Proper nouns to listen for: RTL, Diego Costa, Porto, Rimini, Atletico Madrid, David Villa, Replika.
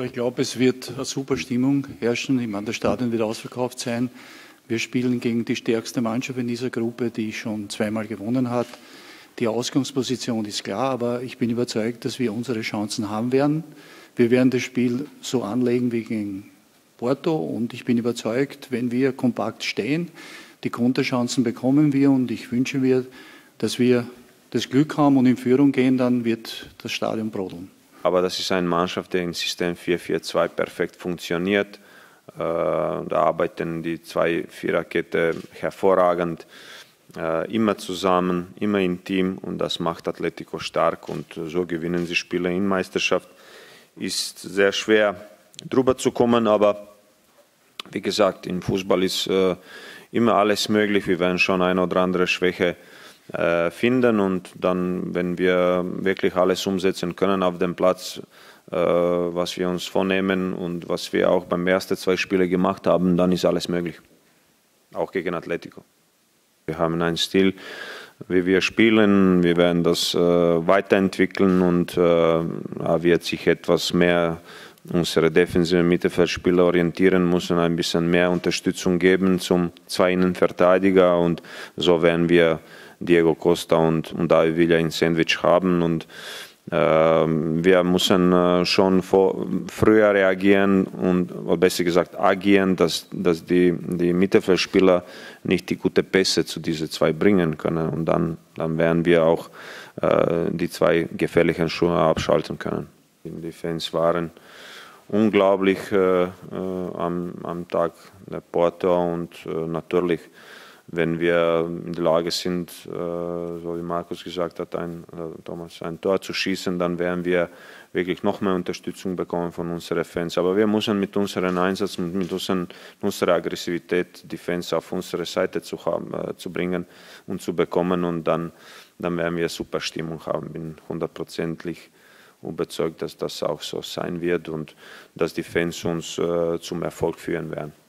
Ich glaube, es wird eine super Stimmung herrschen. Ich meine, das Stadion wird ausverkauft sein. Wir spielen gegen die stärkste Mannschaft in dieser Gruppe, die schon zweimal gewonnen hat. Die Ausgangsposition ist klar, aber ich bin überzeugt, dass wir unsere Chancen haben werden. Wir werden das Spiel so anlegen wie gegen Porto und ich bin überzeugt, wenn wir kompakt stehen, die Konterchancen bekommen wir und ich wünsche mir, dass wir das Glück haben und in Führung gehen, dann wird das Stadion brodeln. Aber das ist eine Mannschaft, die im System 4-4-2 perfekt funktioniert. Da arbeiten die zwei Viererkette hervorragend, immer zusammen, immer im Team und das macht Atletico stark und so gewinnen sie Spiele in Meisterschaft. Ist sehr schwer drüber zu kommen, aber wie gesagt, im Fußball ist immer alles möglich. Wir werden schon eine oder andere Schwäche finden und dann, wenn wir wirklich alles umsetzen können auf dem Platz, was wir uns vornehmen und was wir auch beim ersten zwei Spielen gemacht haben, dann ist alles möglich. Auch gegen Atletico. Wir haben einen Stil, wie wir spielen, wir werden das weiterentwickeln und wird sich etwas mehr unsere defensive Mittelfeldspieler orientieren müssen, ein bisschen mehr Unterstützung geben zum zwei Innenverteidiger und so werden wir Diego Costa und David Villa in Sandwich haben und wir müssen schon früher reagieren und oder besser gesagt agieren, dass die Mittelfeldspieler nicht die guten Pässe zu diesen zwei bringen können und dann werden wir auch die zwei gefährlichen Schuhe abschalten können. Die Fans waren unglaublich am Tag der Porto und natürlich, wenn wir in der Lage sind, so wie Markus gesagt hat, ein Tor zu schießen, dann werden wir wirklich noch mehr Unterstützung bekommen von unseren Fans. Aber wir müssen mit unserem Einsatz, mit unserer Aggressivität die Fans auf unsere Seite zu bringen und zu bekommen und dann werden wir super Stimmung haben. Ich bin hundertprozentig überzeugt, dass das auch so sein wird und dass die Fans uns zum Erfolg führen werden.